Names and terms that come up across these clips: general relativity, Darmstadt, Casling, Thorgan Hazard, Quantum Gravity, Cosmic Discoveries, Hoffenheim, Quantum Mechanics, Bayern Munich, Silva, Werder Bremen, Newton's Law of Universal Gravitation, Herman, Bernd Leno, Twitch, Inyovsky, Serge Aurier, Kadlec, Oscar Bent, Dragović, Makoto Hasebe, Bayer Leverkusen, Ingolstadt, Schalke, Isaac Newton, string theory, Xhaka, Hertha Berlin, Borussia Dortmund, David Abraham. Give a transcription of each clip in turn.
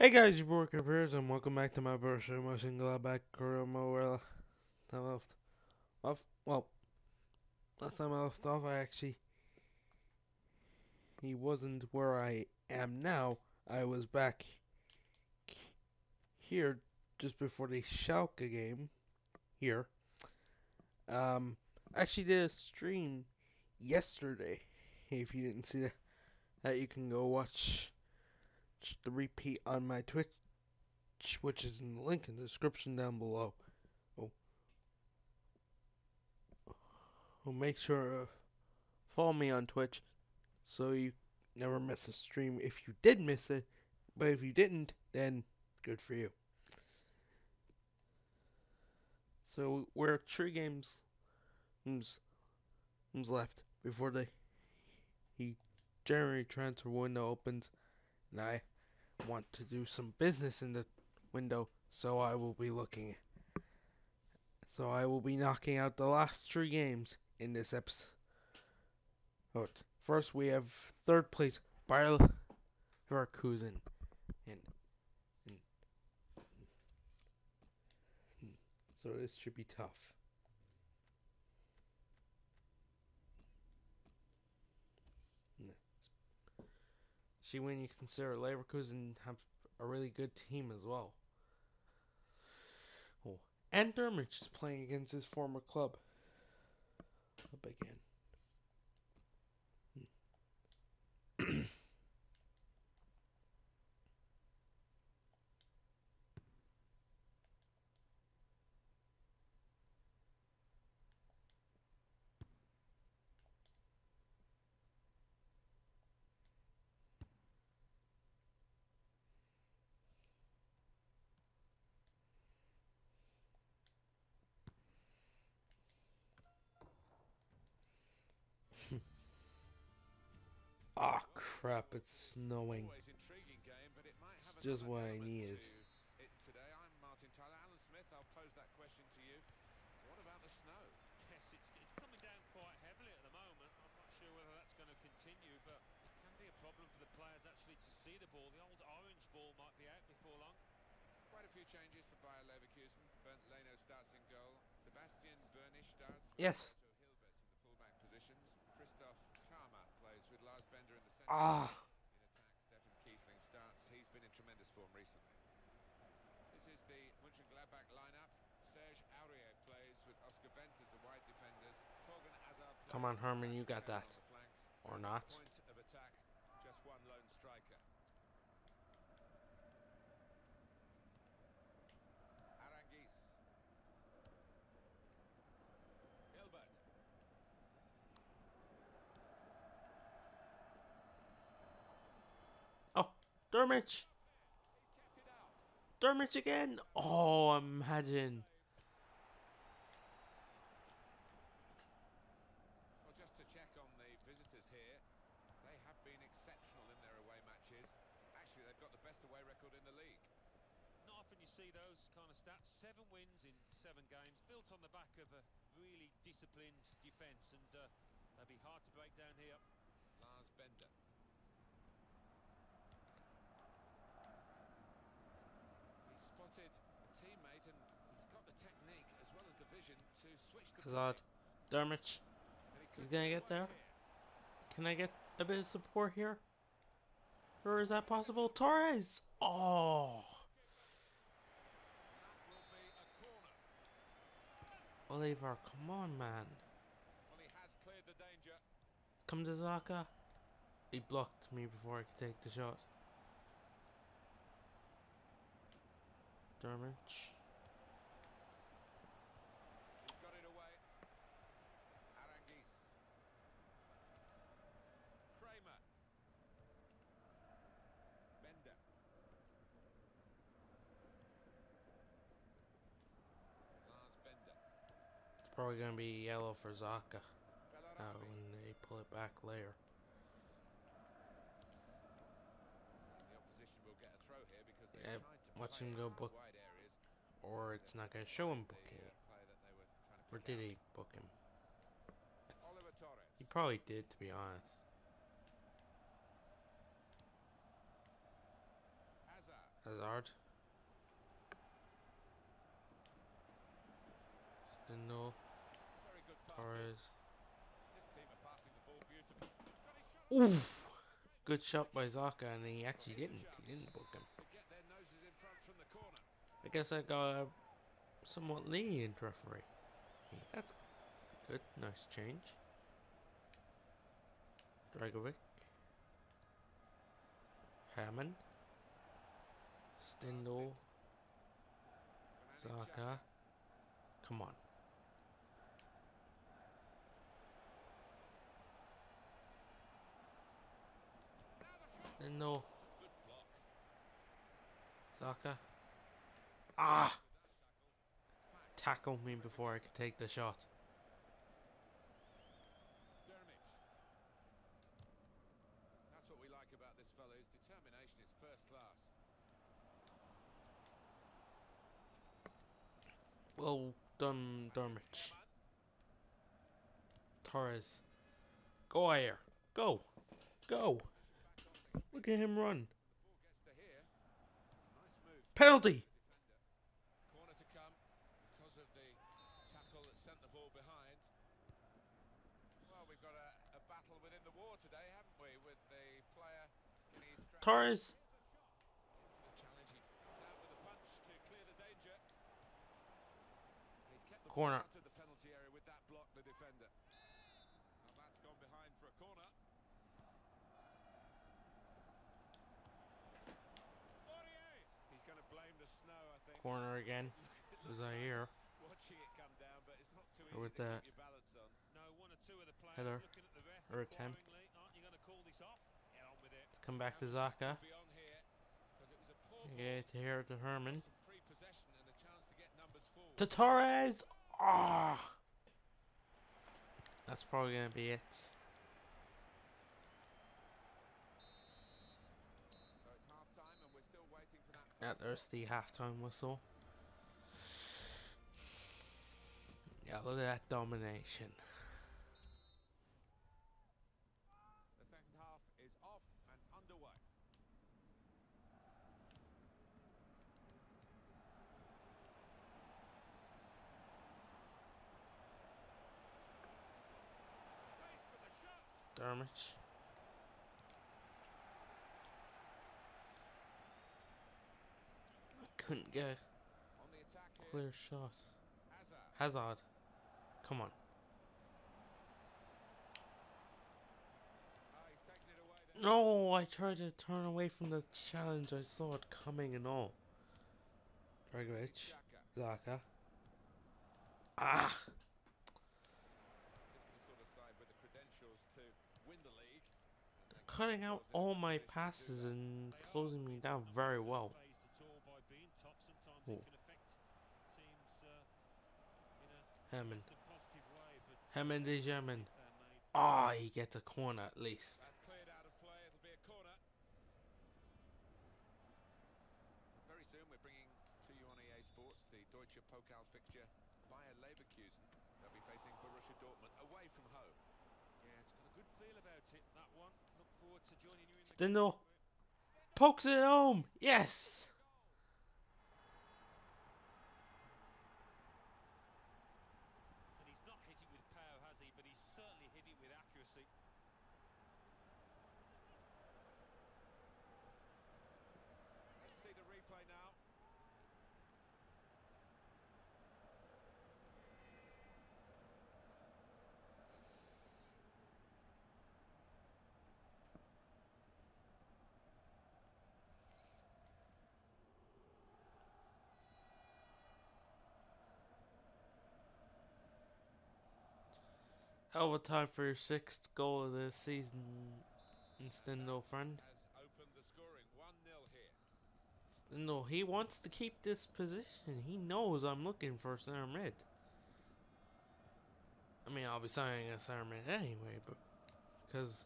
Hey guys, your boy Corey Peters, and welcome back to my Borussia Mönchengladbach Corona. Time I left off. Well, last time I left off, he wasn't where I am now. I was back here just before the Schalke game. Here, I actually did a stream yesterday. If you didn't see that you can go watch the repeat on my Twitch, which is in the link in the description down below. Make sure to follow me on Twitch so you never miss a stream if you did miss it. But if you didn't, then good for you. So we're 3 games left before the January transfer window opens. And I want to do some business in the window, so I will be looking. So I will be knocking out the last 3 games in this episode. First, we have 3rd place Bayer Leverkusen, and so this should be tough. When you consider Leverkusen have a really good team as well. And Dermitch is playing against his former club. Up again. Ah, oh, crap, it's snowing. It's just what I needed. Bernd Leno starts in goal. Sebastian Bernish starts. Yes. Ah. In attack, Stefan Casling starts. He's been in tremendous form recently. This is the Mönchengladbach lineup. Serge Aurier plays with Oscar Bent as the wide defenders. Thorgan Hazard. Come on, Herman, you got that. Or not. Point of attack, just one lone striker. Arangis. Hilbert. Dermitch again. Oh, imagine. Well, just to check on the visitors here, they have been exceptional in their away matches. Actually, they've got the best away record in the league. Not often you see those kind of stats. 7 wins in 7 games, built on the back of a really disciplined defence, and they'll be hard to break down here. Lars Bender. Teammate, and he's got the technique as well as the vision to switch the Hazard. Dermitch is gonna get there. Can I get a bit of support here? Or is that possible? Torres! Oh! Oliver, come on, man. Well, he has cleared the danger. Come to Xhaka. He blocked me before I could take the shot. Dermitch. Got it away. Arangis. Kramer. Bender. Lars Bender. It's probably going to be yellow for Xhaka when they pull it back later. The opposition will get a throw here because they watch him go book. Or it's not going to show him booking it. Or did he book him? He probably did, to be honest. Hazard. Stindl. Torres. Oof! Good shot by Xhaka, and he actually didn't. He didn't book him. I guess I got a somewhat lenient referee. Yeah, that's good. Nice change. Dragović. Herman. Stindl. Xhaka. Come on. Stindl. Xhaka. Ah! Tackled me before I could take the shot. Dermitch. That's what we like about this fellow. His determination is first class. Well done, Dermitch. Torres. Go here. Go. Go. Look at him run. Penalty. Torres. Corner. Corner again. Was I here? Or with that header or attempt. Come back to Xhaka. Yeah, to here to Herman. To Torres. Ah, that's probably gonna be it. So it's half time and we're still waiting for that. Yeah, there's the halftime whistle. Yeah, look at that domination. Dermitch. I couldn't get a clear shot. Hazard. Come on. No, I tried to turn away from the challenge. I saw it coming and all. Dragović. Xhaka. Ah! Cutting out all my passes and closing me down very well. Ooh. Herman. Herman de German. Ah, he gets a corner at least. Very soon we're bringing to you on EA Sports the Deutsche Pokal fixture. Bayer Leverkusen. They'll be facing Borussia Dortmund away from home. Yeah, it's got a good feel about it, that one. Look forward to joining you in the Stindl pokes it home. Yes. And he's not hit it with power, has he? But he's certainly hit it with accuracy. Let's see the replay now. Hell of a time for your 6th goal of the season, Stindl, friend. Stindl, he wants to keep this position. He knows I'm looking for a center mid. I mean, I'll be signing a center mid anyway, but because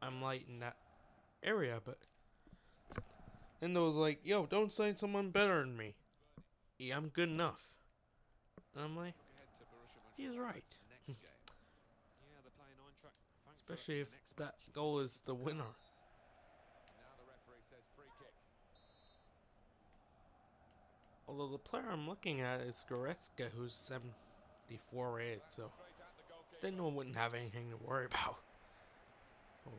I'm light in that area. But Stindl's like, yo, don't sign someone better than me. Yeah, I'm good enough. And I'm like, he's right. Especially if that goal is the winner. Now the referee says free kick. Although the player I'm looking at is Goretzka, who's 74 rated, so Stindl wouldn't have anything to worry about. Oh.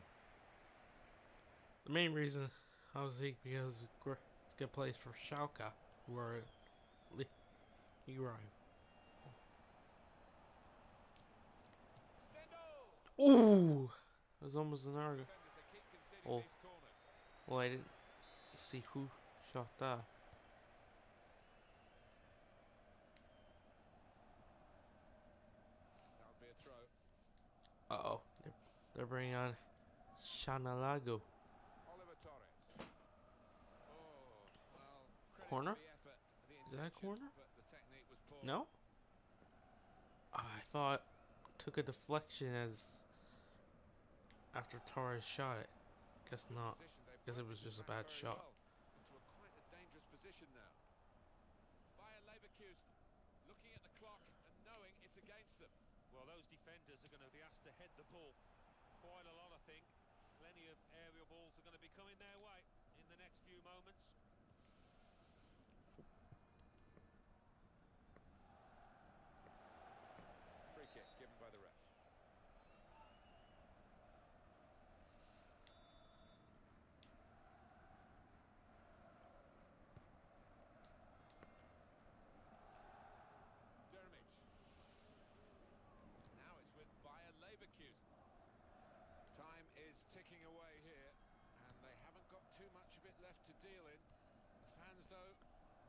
The main reason, obviously, because Goretzka plays for Schalke, who are league rival. Ooh! It was almost an argo. Oh. Well, I didn't see who shot that. Uh-oh. They're bringing on Shanalago. Corner? Is that a corner? No? I thought it took a deflection as after Torres shot it. Guess not. Guess it was just a bad shot. Into quite a dangerous position now. Bayer Leverkusen looking at the clock and knowing it's against them. Well, those defenders are going to be asked to head the ball. Quite a lot, I think. Plenty of aerial balls are going to be coming their way in the next few moments. Free kick given by the ref. Ticking away here, and they haven't got too much of it left to deal in. The fans, though,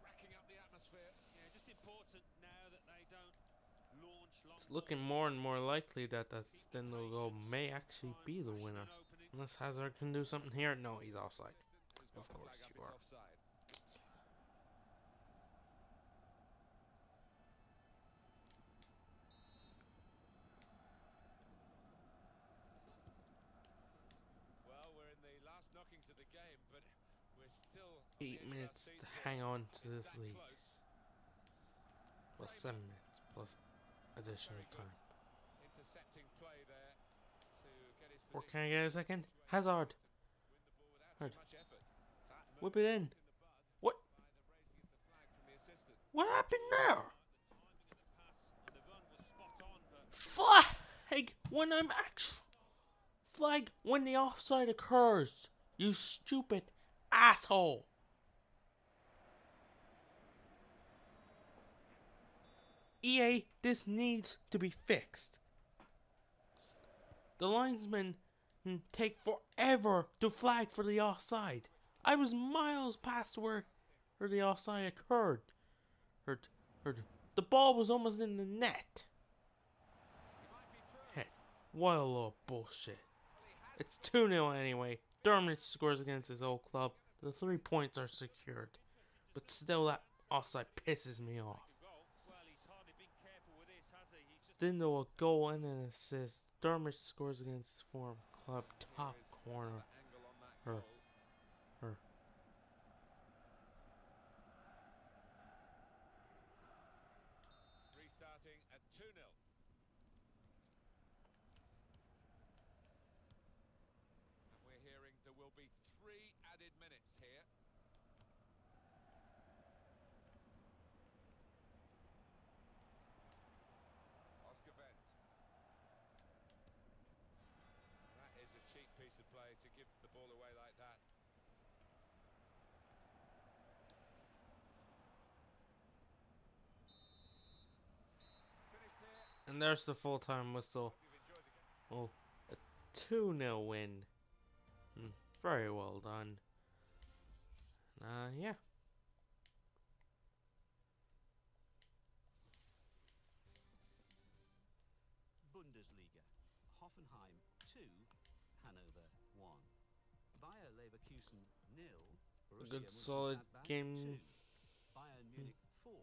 racking up the atmosphere. Yeah, just important now that they don't launch long. It's looking more and more likely that Stindl goal may actually be the winner, unless Hazard can do something here. No, he's offside. Of course you are. Minutes to hang on to this lead. Well, 7 minutes plus additional time. Or can I get a second? Hazard! Whip it in! What? What happened there? Flag! When I'm actually... Flag when the offside occurs! You stupid asshole! EA, this needs to be fixed. The linesmen take forever to flag for the offside. I was miles past where the offside occurred. The ball was almost in the net. Heck, what a little bullshit. It's 2-0 anyway. Dermitch scores against his old club. The 3 points are secured. But still, that offside pisses me off. Stindl a goal and an assist. Dermitch scores against his former club. Top corner. Restarting at 2-0. And we're hearing there will be 3 added minutes here. Piece of play to give the ball away like that. And there's the full-time whistle. Oh, a 2-0 win. Very well done. Yeah. Bundesliga. Hoffenheim 2. Hanover 1. Bayer Leverkusen 0. A good solid game. Bayern Munich 4.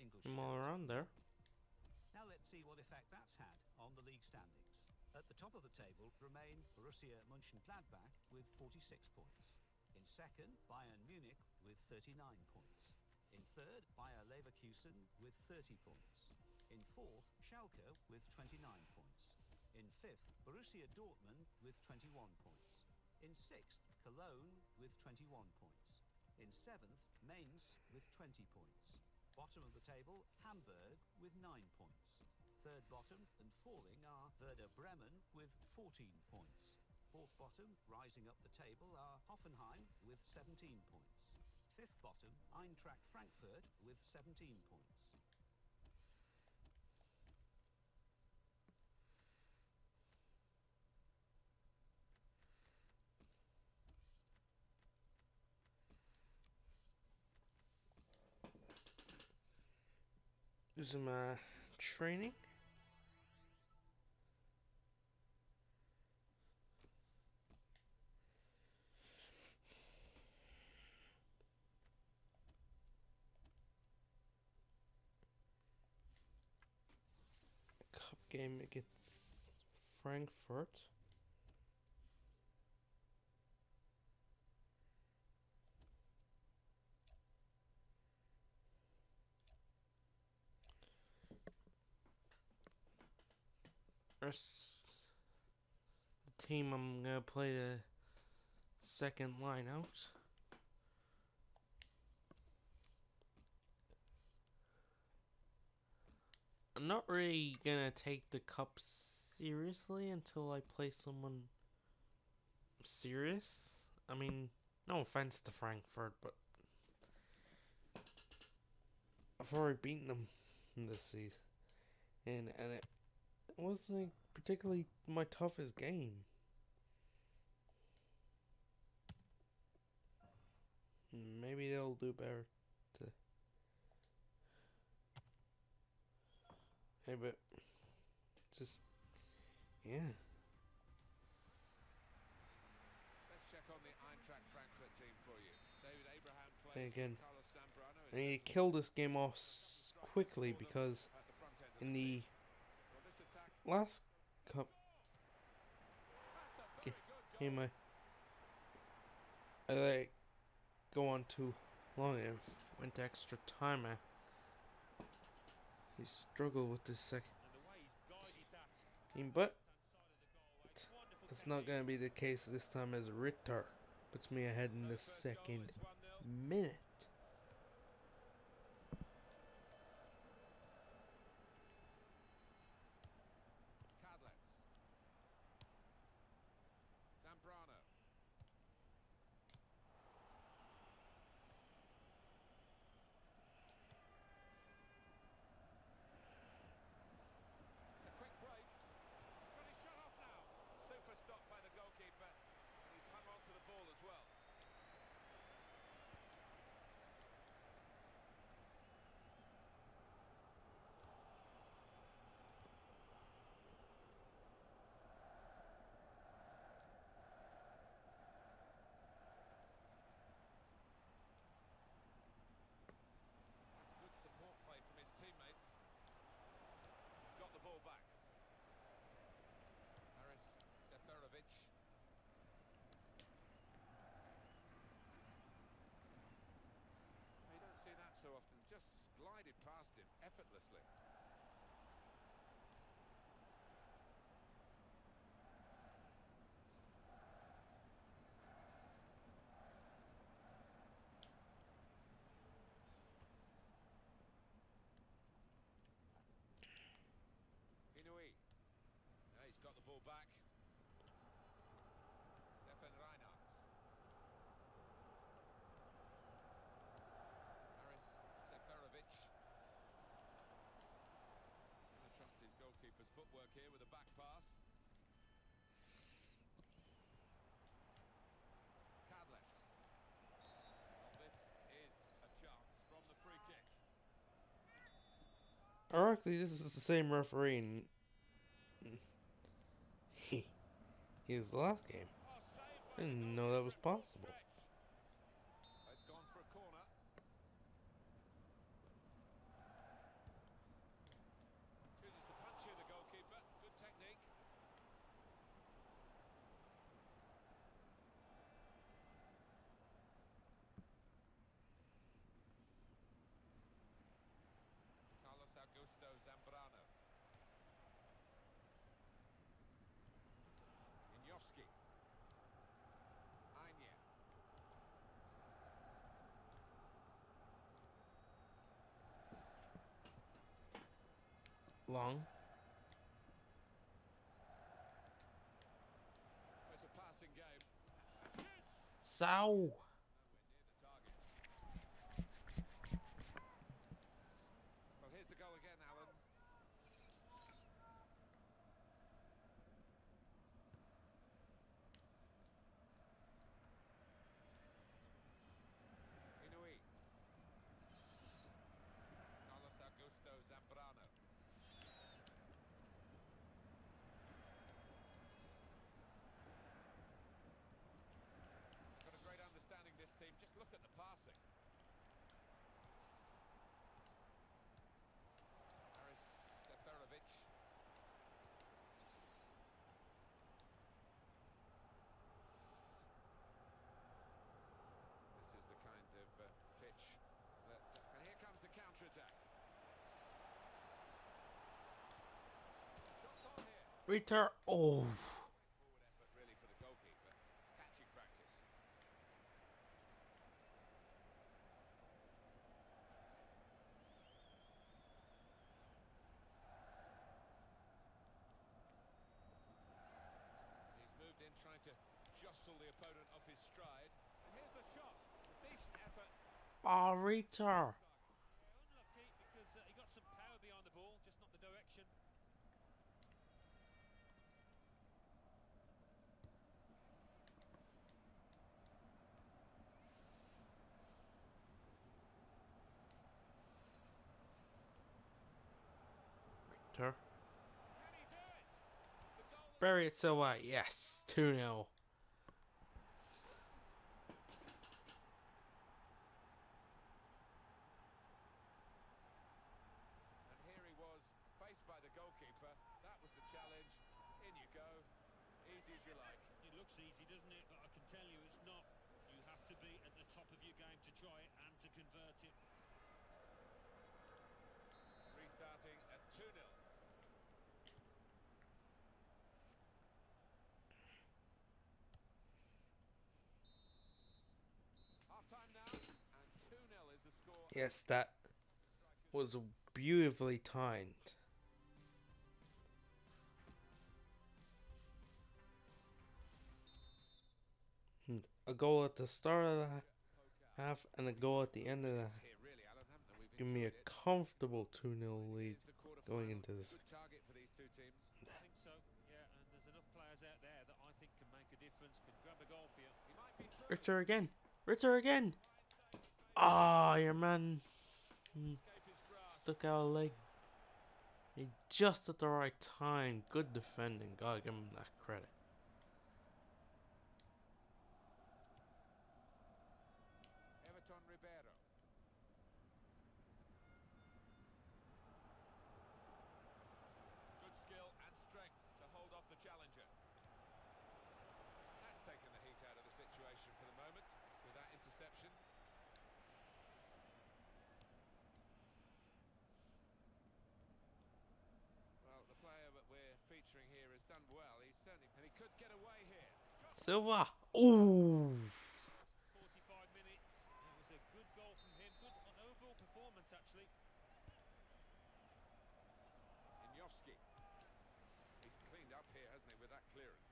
Ingolstadt all around there. Now let's see what effect that's had on the league standings. At the top of the table remain Borussia Mönchengladbach with 46 points. In second, Bayern Munich with 39 points. In third, Bayer Leverkusen with 30 points. In fourth, Schalke with 29 points. In fifth, Borussia Dortmund with 21 points. In sixth, Cologne with 21 points. In 7th, Mainz with 20 points. Bottom of the table, Hamburg with 9 points. Third bottom and falling are Werder Bremen with 14 points. Fourth bottom, rising up the table, are Hoffenheim with 17 points. Fifth bottom, Eintracht Frankfurt with 17 points. Do some training. Cup game against Frankfurt. The team I'm gonna play the second line out. I'm not really gonna take the cup seriously until I play someone serious. I mean, no offense to Frankfurt, but I've already beaten them this season, and it wasn't particularly my toughest game. Maybe they'll do better to... Hey, but... Just... Yeah. Let's check on the Eintracht Frankfurt team for you. David Abraham plays again. I need to kill this game off quickly because in the last cup game I let it go on too long and went to extra time. He struggled with this second team, but it's not going to be the case this time as Ritter puts me ahead in the second minute. Teammates got the ball back. Haris Seferovic. You don't see that so often. Just glided past him effortlessly. Now he's got the ball back. Stefan Reinhardt's. Haris Seferovic. I trust his goalkeeper's footwork here with a back pass. Kadlec. Well, this is a chance from the free kick. Ironically, this is the same referee in he was the last game. I didn't know that was possible. It's gone for a corner. Chooses to punch here, the goalkeeper. Good technique. Carlos Augusto Zambrano. Inyovsky. Anya. Long. Sau. Ritter, oh. He's moved in trying to jostle the opponent off his stride. And here's the shot. Decent effort. Oh, Ritter. Unlucky because he got some power behind the ball, just not the direction. Bury it away, yes, 2-0. And here he was, faced by the goalkeeper. That was the challenge. In you go. Easy as you like. It looks easy, doesn't it? But I can tell you it's not. You have to be at the top of your game to try it and to convert it. Restarting at 2-0. Yes, that was beautifully timed. A goal at the start of the half and a goal at the end of the half. Give me a comfortable 2-0 lead going into this. Ritter again. Ah, oh, your man stuck out a leg. He just at the right time. Good defending. Gotta give him that credit. Silva. Ooh. 45 minutes. It was a good goal from him. Good overall performance, actually. Inyovsky. He's cleaned up here, hasn't he, with that clearance?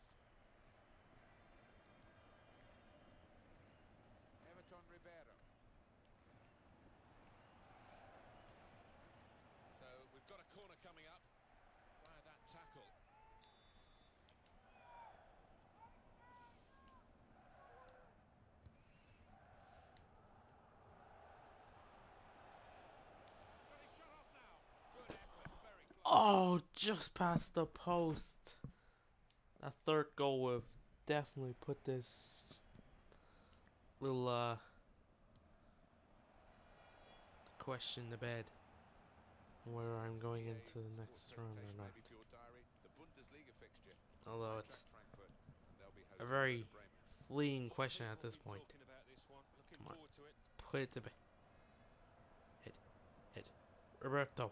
Everton Ribeiro. So we've got a corner coming up. Via that tackle. Oh, just past the post. That third goal would have definitely put this little question to bed. Whether I'm going into the next round or not. Although it's a very fleeting question at this point. Come on, put it to bed. Hit. Roberto.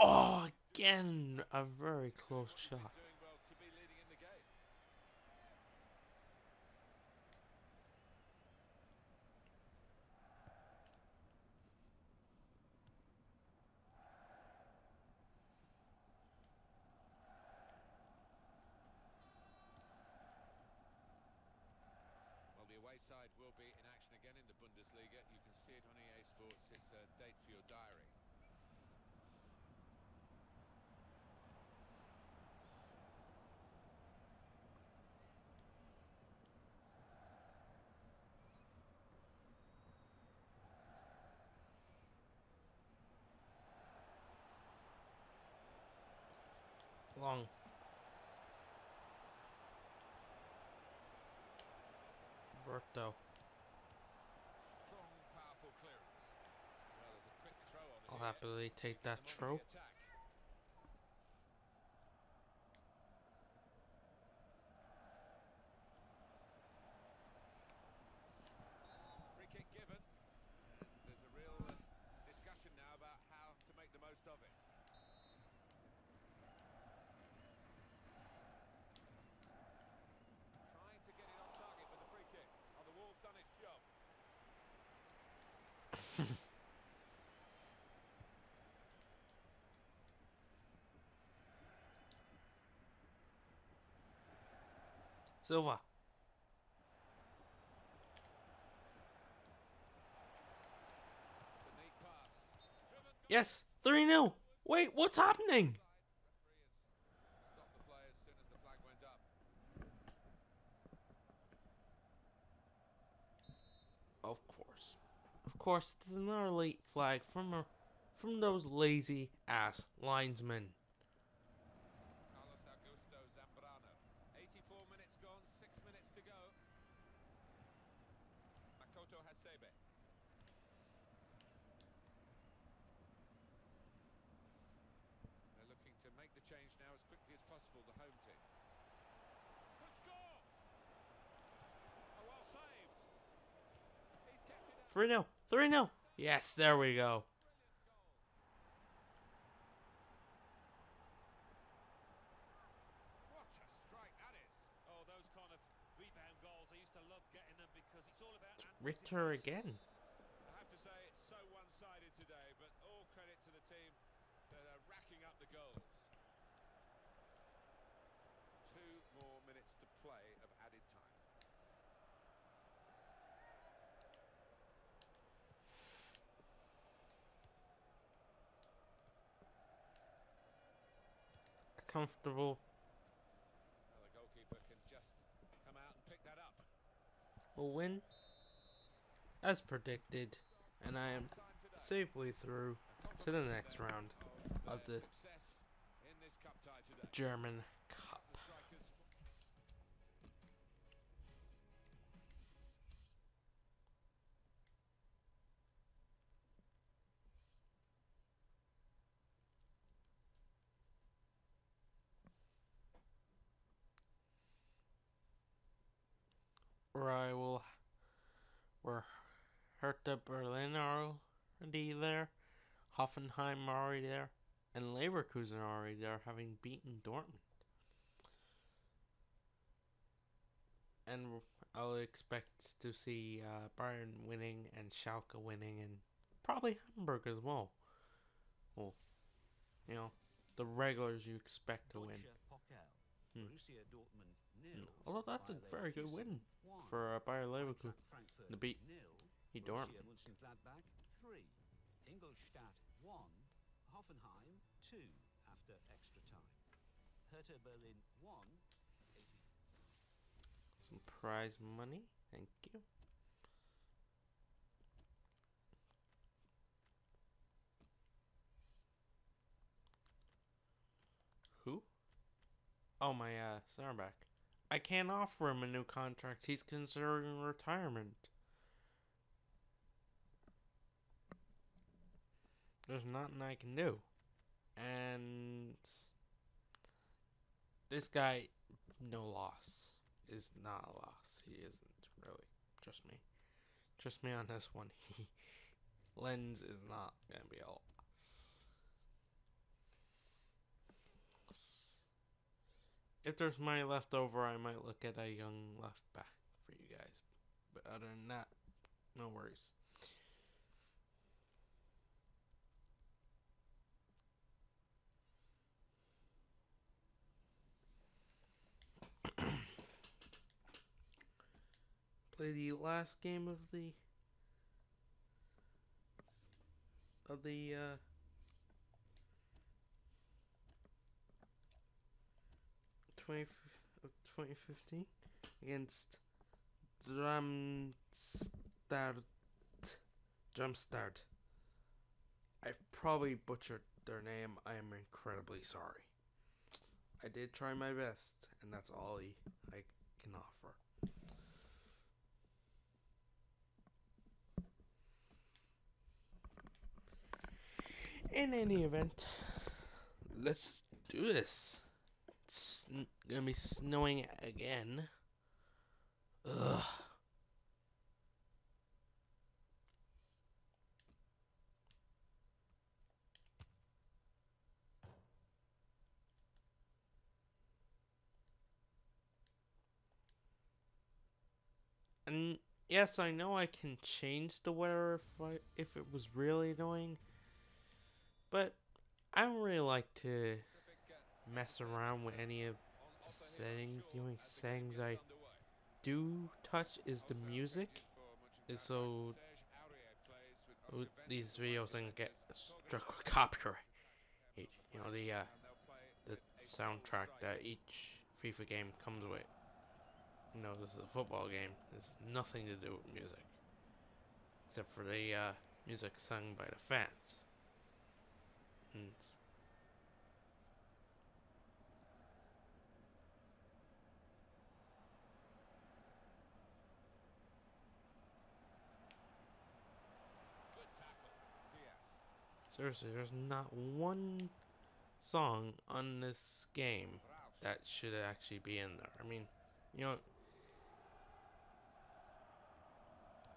Oh, again, a very close shot. Bundesliga. You can see it on EA Sports. It's a date for your diary. Long. Roberto. Strong, powerful clearance. Well, there's a quick throw on it. I'll happily take that throw. Free kick given. There's a real discussion now about how to make the most of it. To get it on target with the free kick. Oh, the wall's done its job. Silva. Yes, 3-0. Wait, what's happening? Stop the play as soon as the flag went up. Of course. Of course, it's another late flag from those lazy ass linesmen. Carlos Augusto Zambrano. 84 minutes gone, 6 minutes to go. Makoto Hasebe. They're looking to make the change now as quickly as possible, the home team. Good score! Oh, well saved. 3-0, 3-0. Yes, there we go. What a strike that is. Oh, those kind of rebound goals, I used to love getting them because it's all about Ritter again. I have to say it's so one-sided today, but all credit to the team that are racking up the goals. 2 more minutes to play of added time. Comfortable. Well, the goalkeeper can just come out and pick that up. We'll win as predicted, and I am safely through to the next round of the German Cup. Where Hertha Berlin are already there, Hoffenheim are already there, and Leverkusen are already there, having beaten Dortmund. And I'll expect to see Bayern winning and Schalke winning, and probably Hamburg as well. Well, you know, the regulars you expect to win. Borussia Dortmund nil. Although that's a very good win for Bayer Leverkusen. The beat he Dortmund. Mönchengladbach 3, Ingolstadt 1, Hoffenheim 2 after extra time. Hertha Berlin 1. Some prize money, thank you. Who? Oh, my center back. I can't offer him a new contract. He's considering retirement. There's nothing I can do. And this guy, no loss. Is not a loss. He isn't, really. Trust me. Trust me on this one. Lens is not going to be a loss. If there's money left over, I might look at a young left back for you guys. But other than that, no worries. Play the last game of the of the of 2015 against Darmstadt. I've probably butchered their name. I am incredibly sorry. I did try my best, and that's all I can offer. In any event, let's do this. It's gonna be snowing again. Ugh. And yes, I know I can change the weather if it was really annoying, but I don't really like to mess around with any of the settings. The only settings I do touch is the music, and so these videos don't get struck with copyright. You know, the soundtrack that each FIFA game comes with. You know, this is a football game. It's nothing to do with music, except for the music sung by the fans. And seriously, there's not one song on this game that should actually be in there. I mean, you know,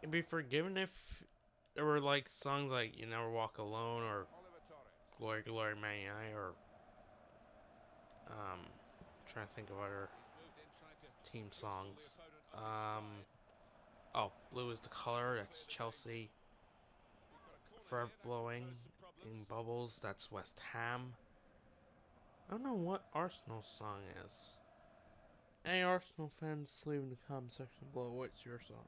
it'd be forgiven if there were like songs like "You Never Walk Alone" or "Glory Glory Man United" or I'm trying to think of other team songs. Oh, "Blue Is the Color," that's Chelsea. "Fur Blowing in Bubbles," that's West Ham. I don't know what Arsenal song is. Any Arsenal fans, leave in the comment section below what's your song.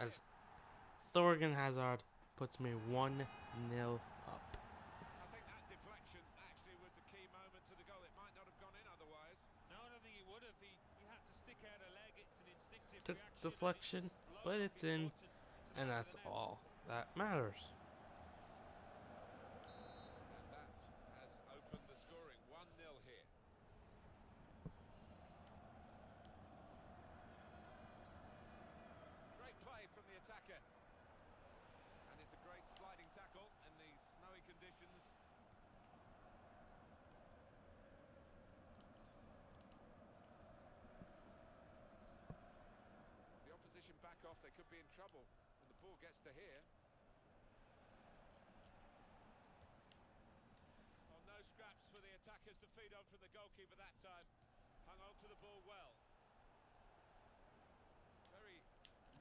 As Thorgan Hazard puts me 1-0 up. I think that deflection actually was the key moment to the goal. It might not have gone in otherwise. No, I don't think he would have. He had to stick out a leg. It's an instinctive took reaction. Deflection, but it's in, and that's all that matters. And that has opened the scoring. 1-0 here. And it's a great sliding tackle in these snowy conditions. The opposition back off, they could be in trouble when the ball gets to here. Oh, no scraps for the attackers to feed on from the goalkeeper that time. Hung on to the ball well. Very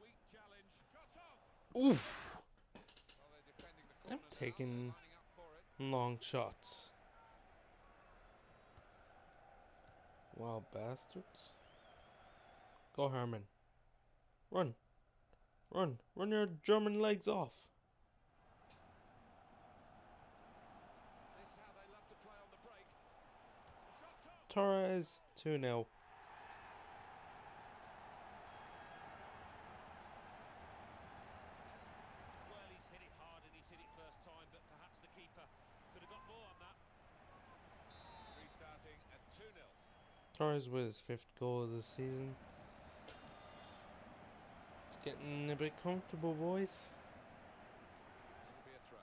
weak challenge. Oof. I'm taking long shots. Wild bastards. Go, Herman. Run. Run. Run your German legs off. Torres 2-0. Torres with his 5th goal of the season. It's getting a bit comfortable, boys. It'll be a throw.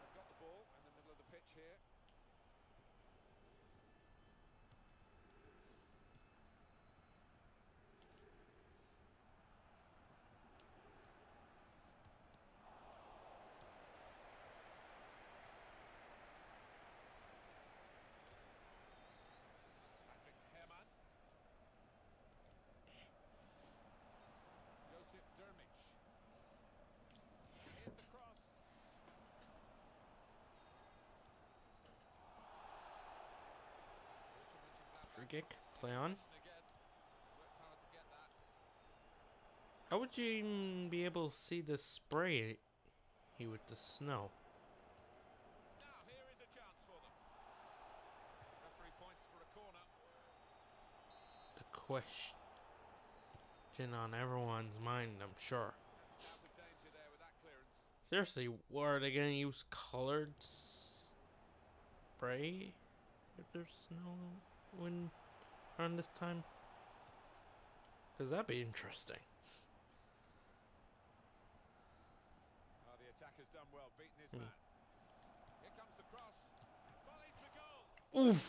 I've got the ball in the middle of the pitch here. Dragic, play on. How would you be able to see the spray he with the snow? Now here is a chance for them. Referee points for a corner. The question on everyone's mind, I'm sure. Seriously, are they gonna use colored spray if there's snow when on this time? Cause that'd be interesting. The attacker's done well, beaten his man. Here comes the cross. Volleys the goal. Oof!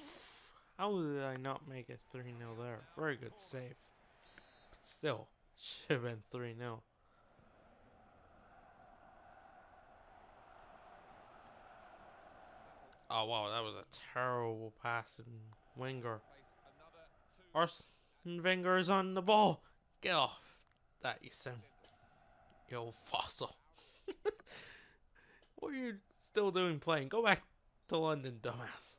How did I not make it 3-0 there? Very good save. But still, should have been 3-0. Oh wow, that was a terrible pass in Wenger. Arsene Wenger is on the ball. Get off that, you son, you old fossil. What are you still doing playing? Go back to London, dumbass.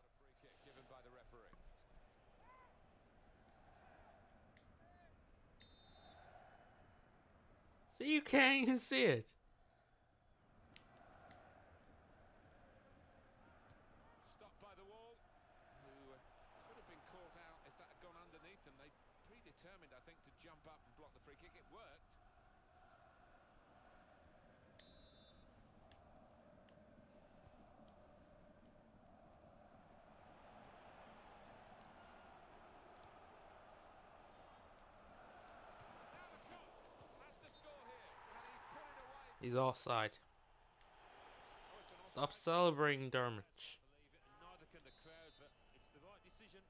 So you can't even see it. Stopped by the wall, who could have been caught out if that had gone underneath them. They predetermined, I think, to jump up and block the free kick. It worked. He's offside. Stop celebrating, Dermitch. Neither can the crowd, but it's the right decision.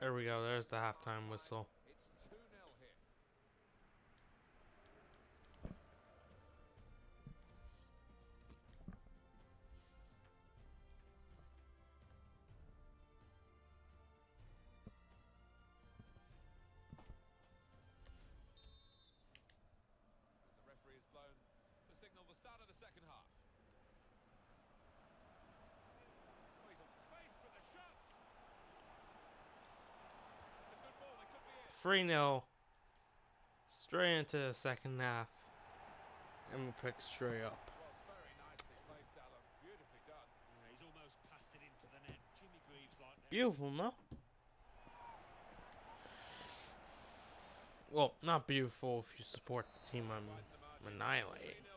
There we go. There's the halftime whistle. It's 2-0 here. Signal the start of the second half. Oh, he's on space for the shot. It's a good ball. They could be in. 3-0. Straight into the second half. And we'll pick straight up. Well, very nicely placed, Alan. Beautifully done. Yeah, he's almost passed it into the net. Jimmy Greaves like that. Beautiful, no? Well, not beautiful if you support the team I'm annihilating.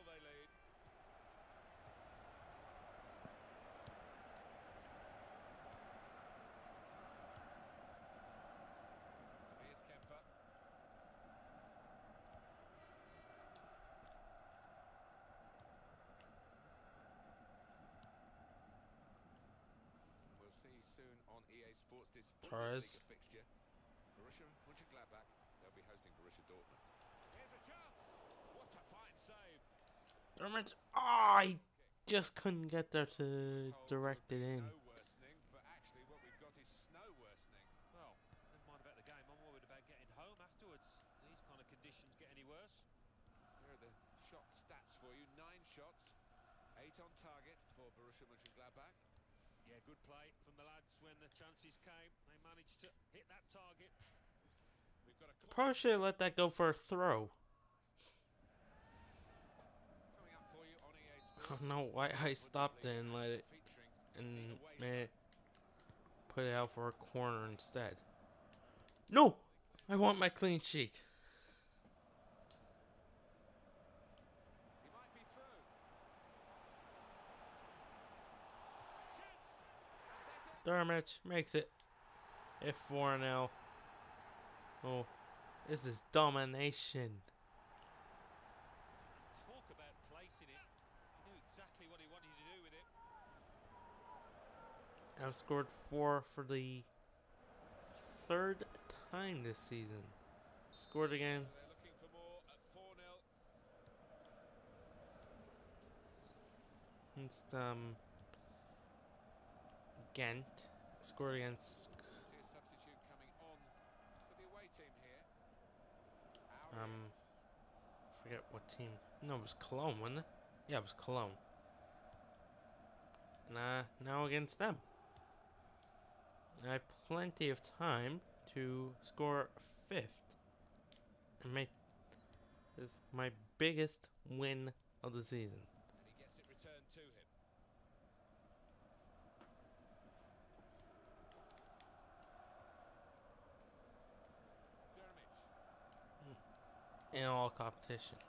We'll see soon on EA Sports this Bundesliga fixture. Borussia Mönchengladbach, they'll be hosting Borussia Dortmund. Here's a chance. What a fine save. Dermot, oh, I just couldn't get there to direct it in. No worsening, but actually what we've got is snow worsening. Well, never mind about the game. I'm worried about getting home afterwards. These kind of conditions get any worse. Here are the shot stats for you. 9 shots, 8 on target for Borussia Mönchengladbach. Yeah, good play from the lads when the chances came. They managed to hit that target. We've got a probably should have let that go for a throw. Coming up for you on EA Sports. I don't know why I stopped it and let it and put it out for a corner instead. No! I want my clean sheet. Dermitch makes it. If 4-0. Oh, this is domination. Talk about placing it. He knew exactly what he wanted to do with it. I've scored 4 for the 3rd time this season. Scored again. They're looking for more at 4-0. It's Ghent scored against. See a substitute coming on for the away team here. Forget what team. No, it was Cologne, wasn't it? Yeah, it was Cologne. now against them. I have plenty of time to score fifth and make this my biggest win of the season. And he gets it returned to him. Dermitch. In all competitions.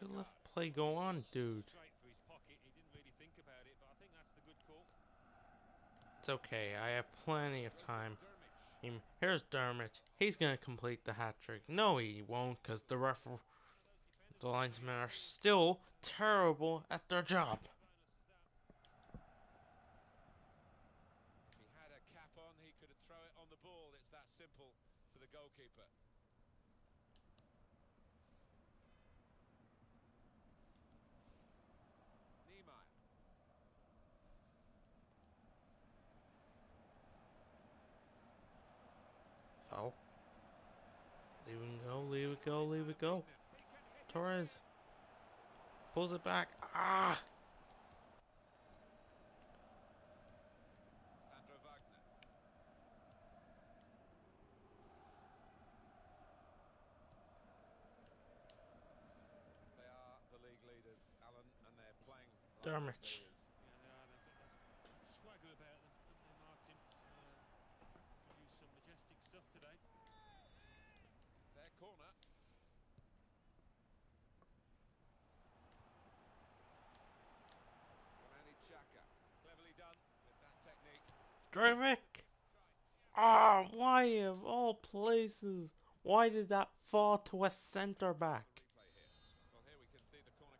Should left play go on, dude. It's okay. I have plenty of time. Here's Dermitch. He's gonna complete the hat trick. No, he won't, cause the linesmen are still terrible at their job. If he had a cap on, he could have thrown it on the ball. It's that simple for the goalkeeper. Foul. Leave it go, leave it go, leave it go. Torres pulls it back. Ah! They are the league leaders, Alan, and they're playing Dermitch. Corner. Xhaka. Cleverly done with that technique. Dragović! Ah, why of all places? Why did that fall to a centre back?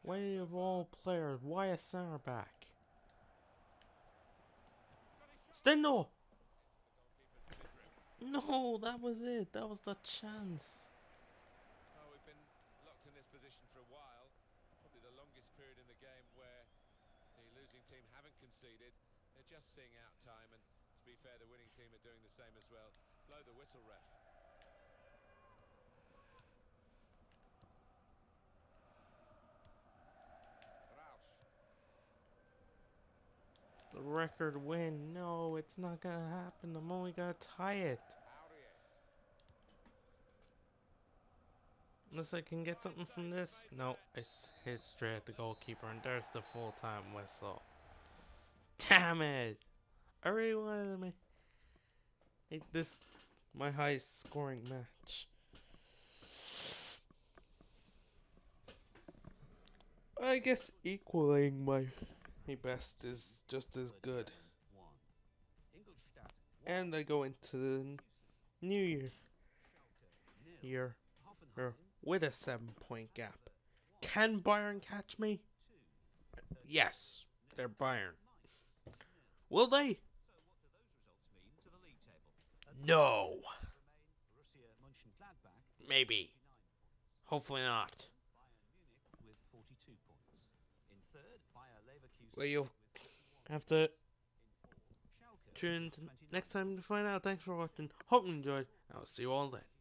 Why of all players? Why a centre back? Stindl! No, that was it. That was the chance. In this position for a while, probably the longest period in the game where the losing team haven't conceded. They're just seeing out time, and to be fair, the winning team are doing the same as well. Blow the whistle, ref. The record win. No, it's not gonna happen. I'm only gonna tie it. Unless I can get something from this. No, it's hit straight at the goalkeeper, and there's the full-time whistle. Damn it! I really wanted to make this my highest scoring match. I guess equaling my best is just as good. And I go into the new year. With a 7-point gap. Can Bayern catch me? Yes, they're Bayern. Will they? No. Maybe. Hopefully not. Well, you'll have to tune in next time to find out. Thanks for watching. Hope you enjoyed. I'll see you all then.